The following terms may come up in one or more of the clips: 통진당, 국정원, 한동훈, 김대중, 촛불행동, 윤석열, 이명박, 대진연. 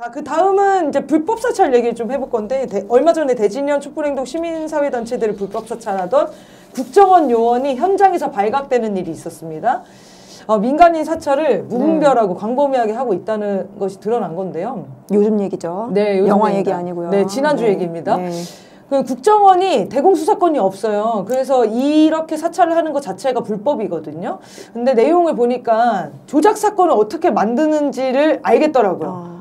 자, 그 다음은 이제 불법 사찰 얘기를 좀 해볼 건데, 얼마 전에 대진연 촛불행동 시민사회단체들을 불법 사찰하던 국정원 요원이 현장에서 발각되는 일이 있었습니다. 민간인 사찰을 무분별하고 광범위하게 하고 있다는 것이 드러난 건데요. 요즘 얘기죠. 네, 요즘 영화 얘기 아니고요. 네, 지난주 얘기입니다. 네. 그 국정원이 대공수사권이 없어요. 그래서 이렇게 사찰을 하는 것 자체가 불법이거든요. 근데 내용을 보니까 조작사건을 어떻게 만드는지를 알겠더라고요.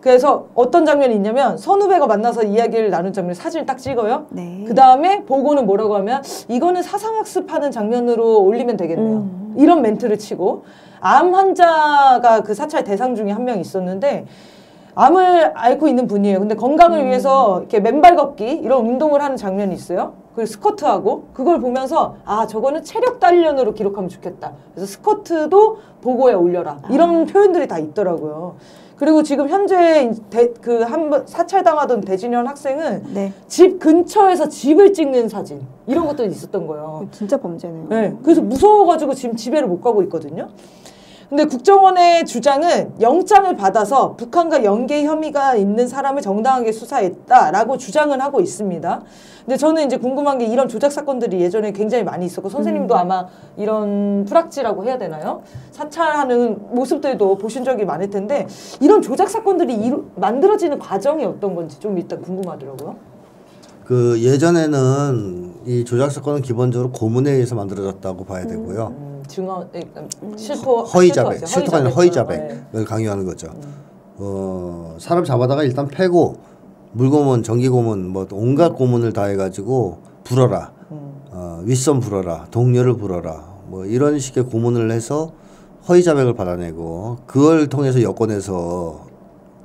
그래서 어떤 장면이 있냐면 선후배가 만나서 이야기를 나눈 장면 사진을 딱 찍어요. 네. 그 다음에 보고는 뭐라고 하면 이거는 사상학습하는 장면으로 올리면 되겠네요. 이런 멘트를 치고, 암 환자가 그 사찰 대상 중에 한 명 있었는데 암을 앓고 있는 분이에요. 근데 건강을 위해서 이렇게 맨발 걷기 이런 운동을 하는 장면이 있어요. 그리고 스쿼트하고, 그걸 보면서 아, 저거는 체력 단련으로 기록하면 좋겠다. 그래서 스쿼트도 보고에 올려라. 이런 표현들이 다 있더라고요. 그리고 지금 현재 그 한번 사찰당하던 대진연 학생은 네. 집 근처에서 집을 찍는 사진 이런 것도 있었던 거예요. 진짜 범죄네요. 네, 그래서 무서워가지고 지금 집에를 못 가고 있거든요. 근데 국정원의 주장은 영장을 받아서 북한과 연계 혐의가 있는 사람을 정당하게 수사했다라고 주장을 하고 있습니다. 근데 저는 이제 궁금한 게, 이런 조작 사건들이 예전에 굉장히 많이 있었고, 선생님도 아마 이런 프락지라고 해야 되나요? 사찰하는 모습들도 보신 적이 많을 텐데, 이런 조작 사건들이 만들어지는 과정이 어떤 건지 좀 일단 궁금하더라고요. 그 예전에는 이 조작 사건은 기본적으로 고문에 의해서 만들어졌다고 봐야 되고요. 증언, 실토, 허위자백, 실토가 아니라 허위자백을 강요하는 거죠. 사람 잡아다가 일단 패고 물고문, 전기고문, 뭐 온갖 고문을 다 해가지고 불어라, 윗선 불어라, 동료를 불어라, 뭐 이런 식의 고문을 해서 허위자백을 받아내고, 그걸 통해서 여권에서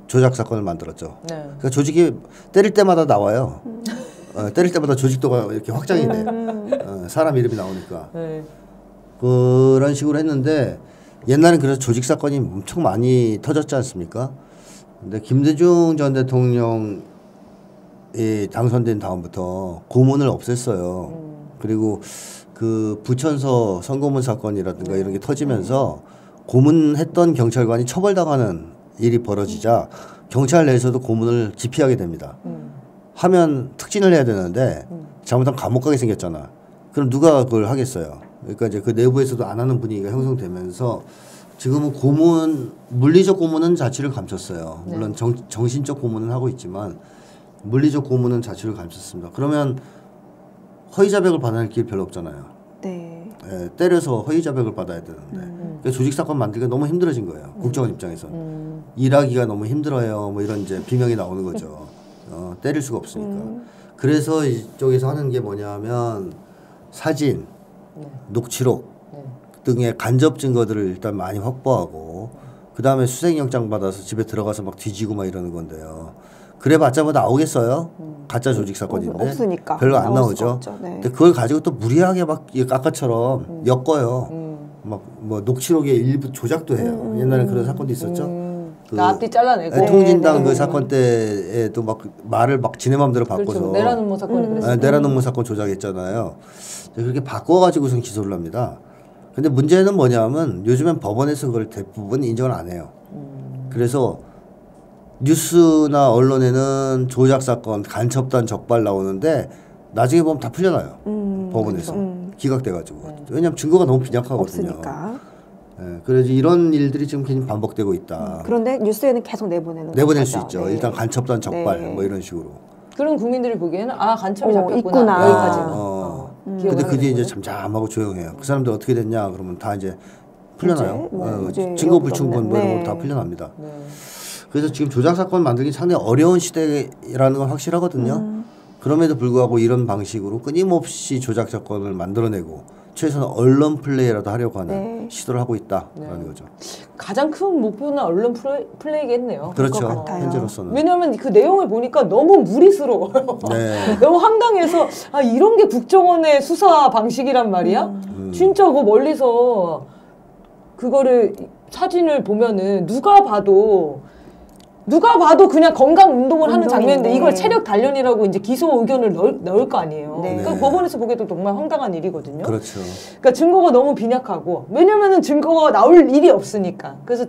조작 사건을 만들었죠. 네. 그러니까 조직이 때릴 때마다 나와요. 때릴 때마다 조직도가 이렇게 확장이 돼요. 사람 이름이 나오니까. 네. 그런 식으로 했는데, 옛날엔 그래서 조직 사건이 엄청 많이 터졌지 않습니까? 근데 김대중 전 대통령이 당선된 다음부터 고문을 없앴어요. 그리고 그 부천서 성고문 사건이라든가 이런 게 터지면서 고문했던 경찰관이 처벌당하는 일이 벌어지자 경찰 내에서도 고문을 기피하게 됩니다. 하면 특진을 해야 되는데 잘못하면 감옥 가게 생겼잖아. 그럼 누가 그걸 하겠어요? 그러니까 이제 그 내부에서도 안 하는 분위기가 형성되면서 지금은 고문, 물리적 고문은 자취를 감췄어요. 물론 정신적 고문은 하고 있지만 물리적 고문은 자취를 감췄습니다. 그러면 허위자백을 받아낼 길 별로 없잖아요. 네. 예, 때려서 허위자백을 받아야 되는데 그러니까 조직사건 만들기가 너무 힘들어진 거예요. 국정원 입장에서는. 일하기가 너무 힘들어요. 뭐 이런 이제 비명이 나오는 거죠. 때릴 수가 없으니까. 그래서 이쪽에서 하는 게 뭐냐 하면 사진, 녹취록 등의 간접 증거들을 일단 많이 확보하고, 그 다음에 수색영장 받아서 집에 들어가서 막 뒤지고 막 이러는 건데요. 그래봤자 뭐 나오겠어요? 가짜 조직 사건인데 없으니까. 별로 안 나오죠. 네. 근데 그걸 가지고 또 무리하게 막 아까처럼 엮어요. 막 뭐 녹취록의 일부 조작도 해요. 옛날에 그런 사건도 있었죠. 그 앞뒤 잘라내고 통진당 네, 네. 그 사건 때에도 막 말을 막 지네 맘대로 바꿔서 그렇죠. 내란음모 사건이 그랬어요. 내란음모 사건 조작했잖아요. 그렇게 바꿔가지고선 기소를 합니다. 근데 문제는 뭐냐면 요즘엔 법원에서 그걸 대부분 인정을 안 해요. 그래서 뉴스나 언론에는 조작 사건, 간첩단 적발 나오는데 나중에 보면 다 풀려나요. 법원에서 그렇죠. 기각돼가지고 왜냐하면 증거가 너무 빈약하거든요. 없으니까. 예, 그래서 이런 일들이 지금 계속 반복되고 있다. 그런데 뉴스에는 계속 내보내는 내보낼 수 있죠. 네. 일단 간첩단 적발 네. 뭐 이런 식으로. 그런 국민들이 보기에는 아 간첩이 잡혔구나 여기까지. 근데 그게 이제 잠잠하고 조용해요. 그 사람들 어떻게 됐냐 그러면 다 이제 풀려나요. 증거 불충분 뭐 이런 거 다 풀려납니다. 네. 그래서 지금 조작 사건 만들기 상당히 어려운 시대라는 건 확실하거든요. 그럼에도 불구하고 이런 방식으로 끊임없이 조작 사건을 만들어내고 최소한 언론 플레이라도 하려고 하는 시도를 하고 있다라는 거죠. 가장 큰 목표는 언론 플레이겠네요. 그렇죠. 현재로서는. 왜냐하면 그 내용을 보니까 너무 무리스러워요. 네. 너무 황당해서 아 이런 게 국정원의 수사 방식이란 말이야? 진짜 그 멀리서 그거를 사진을 보면은 누가 봐도 그냥 건강운동을 하는 장면인데 이걸 체력 단련이라고 이제 기소 의견을 넣을 거 아니에요. 네. 그러니까 법원에서 보기에도 정말 황당한 일이거든요. 그렇죠. 그러니까 증거가 너무 빈약하고, 왜냐면은 증거가 나올 일이 없으니까. 그래서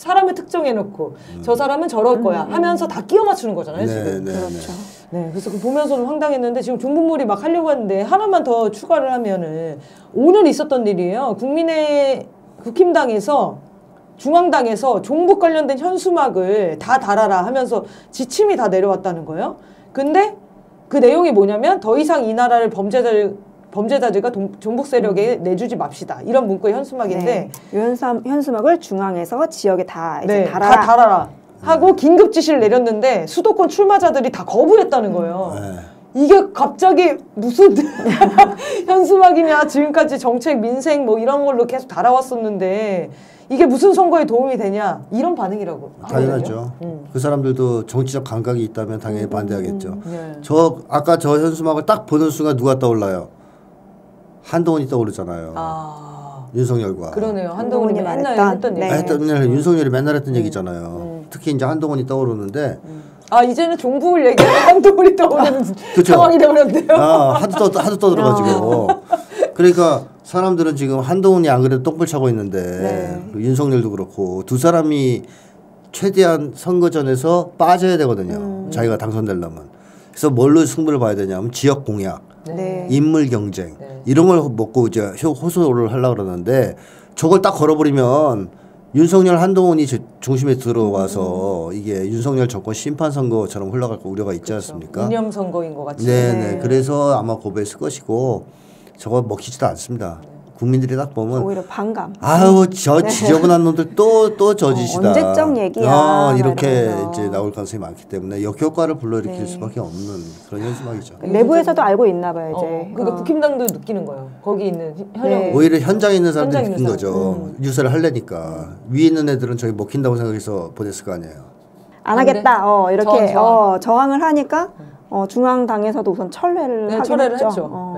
사람을 특정해놓고 저 사람은 저럴 거야 하면서 다 끼워 맞추는 거잖아요. 네, 지금. 네, 그렇죠. 네, 그래서 보면서 좀 황당했는데 지금 종북몰이 막 하려고 하는데 하나만 더 추가를 하면은 오늘 있었던 일이에요. 국민의 국힘당에서 중앙당에서 종북 관련된 현수막을 다 달아라 하면서 지침이 다 내려왔다는 거예요. 근데 그 내용이 뭐냐면 더 이상 이 나라를 범죄자들과 종북 세력에 내주지 맙시다. 이런 문구의 현수막인데 네. 현수막을 중앙에서 지역에 다 이제 네, 달아라. 다 달아라 하고 긴급 지시를 내렸는데 수도권 출마자들이 다 거부했다는 거예요. 이게 갑자기 무슨 현수막이냐 지금까지 정책, 민생 뭐 이런 걸로 계속 달아왔었는데 이게 무슨 선거에 도움이 되냐 이런 반응이라고. 당연하죠. 그 사람들도 정치적 감각이 있다면 당연히 반대하겠죠. 네. 아까 저 현수막을 딱 보는 순간 누가 떠올라요? 한동훈이 떠오르잖아요. 아... 윤석열과. 그러네요. 한동훈이 맨날 했던 얘기. 윤석열이 맨날 했던 얘기잖아요. 특히 이제 한동훈이 떠오르는데 아 이제는 종북을 얘기하면 한동훈이 떠오르는 그쵸? 상황이 되어버렸네요. 아, 하도 떠들어가지고. 그러니까 사람들은 지금 한동훈이 안 그래도 똥볼 차고 있는데 네. 윤석열도 그렇고 두 사람이 최대한 선거전에서 빠져야 되거든요. 자기가 당선되려면. 그래서 뭘로 승부를 봐야 되냐면 지역 공약, 네. 인물 경쟁 네. 이런 걸 먹고 이제 호소를 하려고 그러는데 저걸 딱 걸어버리면 윤석열 한동훈이 중심에 들어와서 이게 윤석열 정권 심판 선거처럼 흘러갈 거 우려가 있지 그렇죠. 않습니까? 이념 선거인 것 같은데. 네네. 그래서 아마 고배했을 것이고 저거 먹히지도 않습니다. 국민들이 딱 보면 오히려 반감. 아우 저 지저분한 놈들 또 저짓이다. 언제적 얘기야. 이렇게 이제 나올 가능성이 많기 때문에 역효과를 불러일으킬 네. 수밖에 없는 그런 현수막이죠. 내부에서도 알고 있나 봐요 이제. 그러니까 국힘당도 느끼는 거예요. 거기 있는 현역. 오히려 현장에 있는 사람들이 느낀 거죠. 유세를 하려니까. 위에 있는 애들은 저기 먹힌다고 생각해서 보냈을 거 아니에요. 안 하겠다. 이렇게 저항을 하니까 중앙당에서도 우선 철회를 했죠.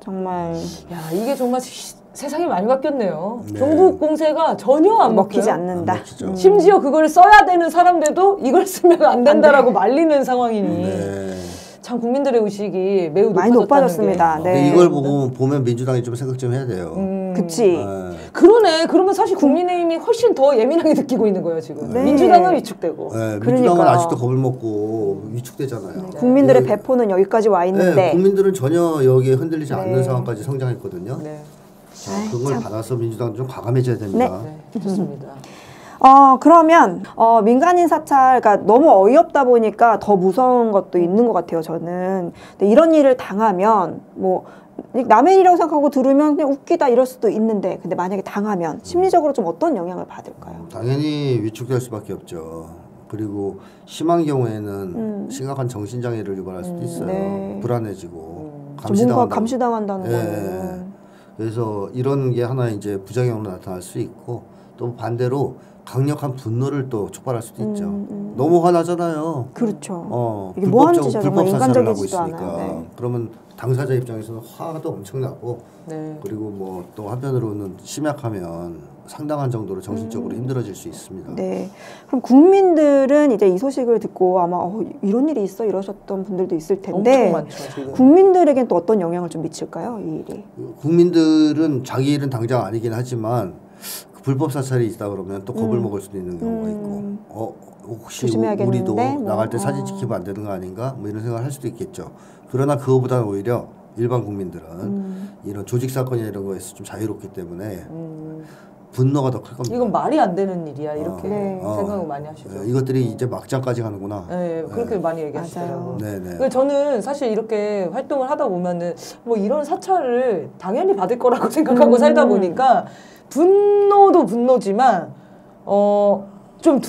정말 야 이게 정말 세상이 많이 바뀌었네요. 네. 종북 공세가 전혀 안 먹히지 않는다. 심지어 그걸 써야 되는 사람들도 이걸 쓰면 안 된다라고 말리는 상황이니 참 국민들의 의식이 매우 많이 높아졌습니다. 네. 이걸 보면 민주당이 좀 생각 좀 해야 돼요. 그치. 그러네. 그러면 사실 국민의힘이 훨씬 더 예민하게 느끼고 있는 거예요 지금. 네. 민주당은 위축되고. 네. 민주당은 아직도 겁을 먹고 위축되잖아요. 네. 국민들의 배포는 여기까지 와 있는데. 네. 국민들은 전혀 여기에 흔들리지 않는 상황까지 성장했거든요. 네. 자, 그걸 받아서 민주당은 좀 과감해져야 됩니다. 네. 네. 좋습니다. 그러면 민간인 사찰 그러니까 너무 어이없다 보니까 더 무서운 것도 있는 것 같아요 저는. 근데 이런 일을 당하면 뭐 남의 일이라고 생각하고 들으면 그냥 웃기다 이럴 수도 있는데 근데 만약에 당하면 심리적으로 좀 어떤 영향을 받을까요? 당연히 위축될 수밖에 없죠. 그리고 심한 경우에는 심각한 정신장애를 유발할 수도 있어요. 불안해지고 감시당한다는 거예요. 그래서 이런 게 하나의 이제 부작용으로 나타날 수 있고 또 반대로 강력한 분노를 또 촉발할 수도 있죠. 너무 화나잖아요. 그렇죠. 이게 불법 사찰을 하고 있으니까. 그러면 당사자 입장에서는 화도 엄청나고 그리고 뭐 또 한편으로는 심약하면 상당한 정도로 정신적으로 힘들어질 수 있습니다. 네. 그럼 국민들은 이제 이 소식을 듣고 아마 이런 일이 있어 이러셨던 분들도 있을 텐데 엄청 많죠, 지금. 국민들에겐 또 어떤 영향을 좀 미칠까요? 이 일이. 국민들은 자기 일은 당장 아니긴 하지만 불법 사찰이 있다 그러면 또 겁을 먹을 수도 있는 경우가 있고 혹시 우리도 나갈 때 사진 찍히면 안 되는 거 아닌가 뭐 이런 생각을 할 수도 있겠죠. 그러나 그거보다는 오히려 일반 국민들은 이런 조직 사건이나 이런 거에서 좀 자유롭기 때문에 분노가 더 클 겁니다. 이건 말이 안 되는 일이야 이렇게 생각을 많이 하시죠. 이것들이 이제 막장까지 가는구나. 네, 그렇게 많이 얘기하시더라고요. 네. 저는 사실 이렇게 활동을 하다 보면은 뭐 이런 사찰을 당연히 받을 거라고 생각하고 살다 보니까 분노도 분노지만 좀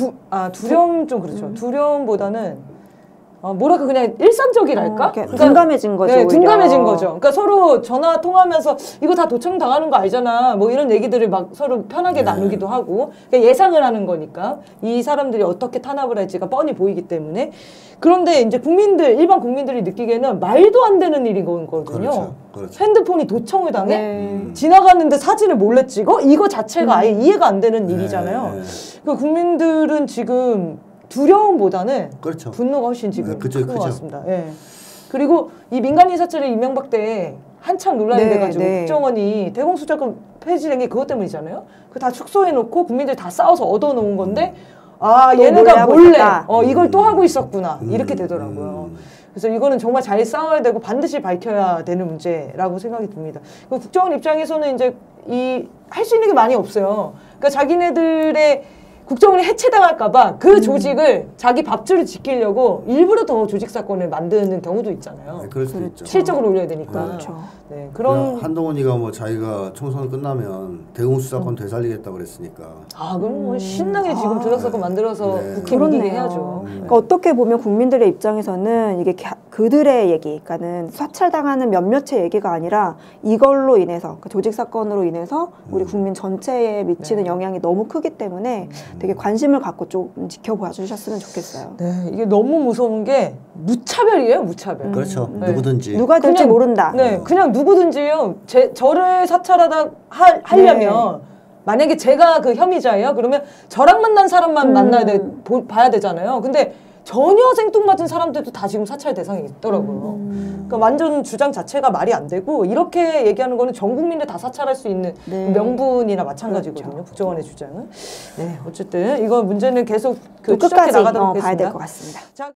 두려움 좀 그렇죠. 두려움보다는 뭐랄까 그냥 일상적이랄까? 그러니까, 둔감해진 거죠. 네, 둔감해진 거죠. 그러니까 서로 전화 통화하면서 이거 다 도청 당하는 거 알잖아. 뭐 이런 얘기들을 막 서로 편하게 나누기도 하고 그러니까 예상을 하는 거니까 이 사람들이 어떻게 탄압을 할지가 뻔히 보이기 때문에 그런데 이제 일반 국민들이 느끼기에는 말도 안 되는 일인 거거든요. 그렇죠. 핸드폰이 도청을 당해? 지나갔는데 사진을 몰래 찍어? 이거 자체가 아예 이해가 안 되는 일이잖아요. 그러니까 국민들은 지금 두려움보다는 분노가 훨씬 지금 큰 것 같습니다. 그리고 이 민간인 사찰이 이명박 때 한창 논란이 돼가지고 국정원이 대공수작금 폐지된 게 그것 때문이잖아요. 그 다 축소해놓고 국민들 다 싸워서 얻어놓은 건데 아 얘네가 몰래 이걸 또 하고 있었구나 이렇게 되더라고요. 그래서 이거는 정말 잘 싸워야 되고 반드시 밝혀야 되는 문제라고 생각이 듭니다. 국정원 입장에서는 이제 이 할 수 있는 게 많이 없어요. 그러니까 자기네들의 국정원이 해체당할까봐 그 조직을 자기 밥줄을 지키려고 일부러 더 조직 사건을 만드는 경우도 있잖아요. 네, 그럴 수도 있죠. 실적으로 올려야 되니까. 그렇죠. 네, 그런 한동훈이가 뭐 자기가 총선 끝나면 대공수 사건 되살리겠다 그랬으니까. 아, 그럼 뭐 신나게 지금 조작 사건 만들어서 국힘을 해야죠. 그러니까 어떻게 보면 국민들의 입장에서는 이게 그들의 얘기, 그러니까는 사찰당하는 몇몇의 얘기가 아니라 이걸로 인해서 그 조직 사건으로 인해서 우리 국민 전체에 미치는 영향이 너무 크기 때문에. 되게 관심을 갖고 좀 지켜봐 주셨으면 좋겠어요. 네, 이게 너무 무서운 게 무차별이에요, 무차별. 그렇죠, 누구든지. 누가 될지 그냥, 모른다. 네, 그냥 누구든지요. 저를 사찰하다 하려면 만약에 제가 그 혐의자예요. 그러면 저랑 만난 사람만 만나야 봐야 되잖아요. 근데 전혀 생뚱맞은 사람들도 다 지금 사찰 대상이 있더라고요. 그러니까 완전 주장 자체가 말이 안 되고 이렇게 얘기하는 거는 전 국민을 다 사찰할 수 있는 명분이나 마찬가지거든요. 그렇죠. 국정원의 주장은. 네, 어쨌든 이거 문제는 계속 추적해 나가도록 하겠습니다. 봐야 될 것 같습니다. 자,